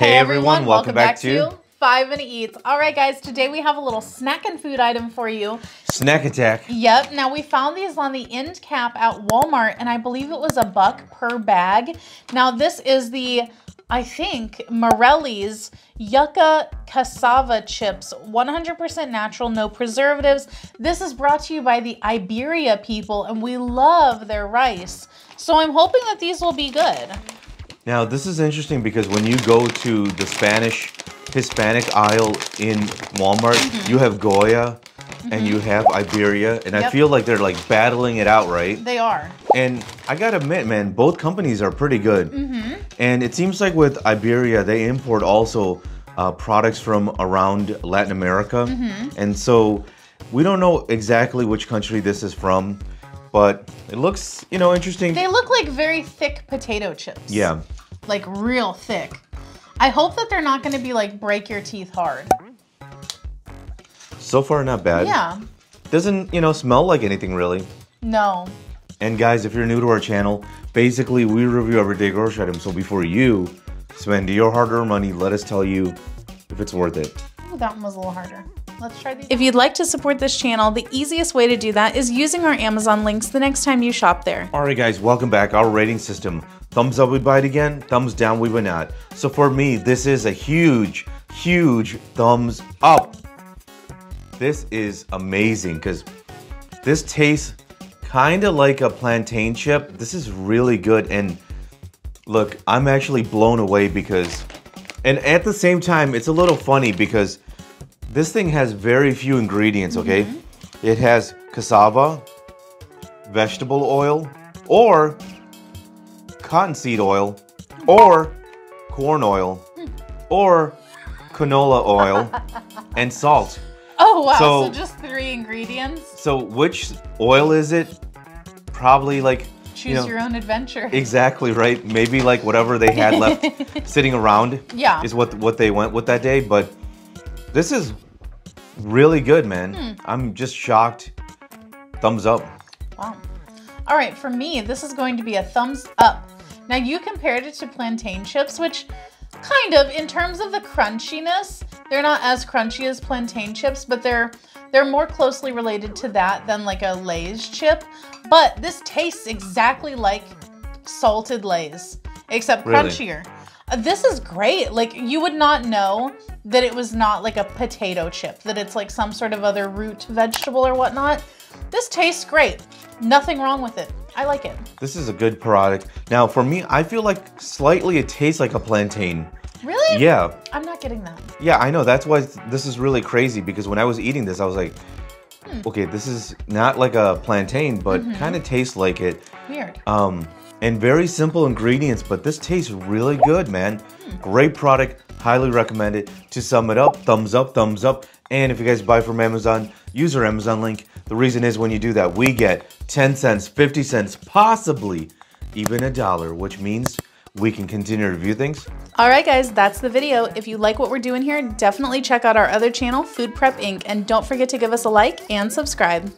Hey everyone, welcome back to 5 Minute Eats. All right guys, today we have a little snack and food item for you. Snack attack. Yep, now we found these on the end cap at Walmart and I believe it was $1 per bag. Now this is the, I think, Mareli's Yuca Cassava Chips, 100% natural, no preservatives. This is brought to you by the Iberia people and we love their rice. So I'm hoping that these will be good. Now, this is interesting because when you go to the Spanish, Hispanic aisle in Walmart, you have Goya and you have Iberia, and I feel like they're like battling it out, right? They are. And I gotta admit, man, both companies are pretty good. And it seems like with Iberia, they import also products from around Latin America. And so we don't know exactly which country this is from, but it looks, you know, interesting. They look like very thick potato chips. Yeah. Like real thick. I hope that they're not gonna be like break your teeth hard. So far, not bad. Yeah. Doesn't, you know, smell like anything really. No. And guys, if you're new to our channel, basically we review everyday grocery items. So before you spend your hard-earned money, let us tell you if it's worth it. Ooh, that one was a little harder. Let's try these. If you'd like to support this channel, the easiest way to do that is using our Amazon links the next time you shop there. All right guys, welcome back. Our rating system. Thumbs up, we buy it again. Thumbs down, we would not. So for me, this is a huge, huge thumbs up. This is amazing because this tastes kind of like a plantain chip. This is really good. And look, I'm actually blown away because, and at the same time, it's a little funny because this thing has very few ingredients, okay? It has cassava, vegetable oil, or cottonseed oil, or corn oil, or canola oil, and salt. Oh, wow, so just 3 ingredients? So which oil is it? Probably like, choose your own adventure. Exactly, right? Maybe like whatever they had left sitting around is what they went with that day, but this is really good, man. I'm just shocked. Thumbs up. Wow. All right, for me, this is going to be a thumbs up. Now, you compared it to plantain chips, which kind of, in terms of the crunchiness, they're not as crunchy as plantain chips, but they're more closely related to that than like a Lay's chip. But this tastes exactly like salted Lay's, except crunchier. Really? This is great. Like, you would not know that it was not like a potato chip, that it's like some sort of other root vegetable or whatnot. This tastes great. Nothing wrong with it. I like it. This is a good product. Now, for me, I feel like slightly it tastes like a plantain. Really? Yeah. I'm not getting that. Yeah, I know. That's why this is really crazy, because when I was eating this, I was like, okay, this is not like a plantain, but kind of tastes like it. Weird. And very simple ingredients, but this tastes really good, man. Great product, highly recommend it. To sum it up, thumbs up, thumbs up. And if you guys buy from Amazon, use our Amazon link. The reason is when you do that, we get 10 cents, 50 cents, possibly even $1, which means we can continue to review things. All right, guys, that's the video. If you like what we're doing here, definitely check out our other channel, Food Prep Inc. And don't forget to give us a like and subscribe.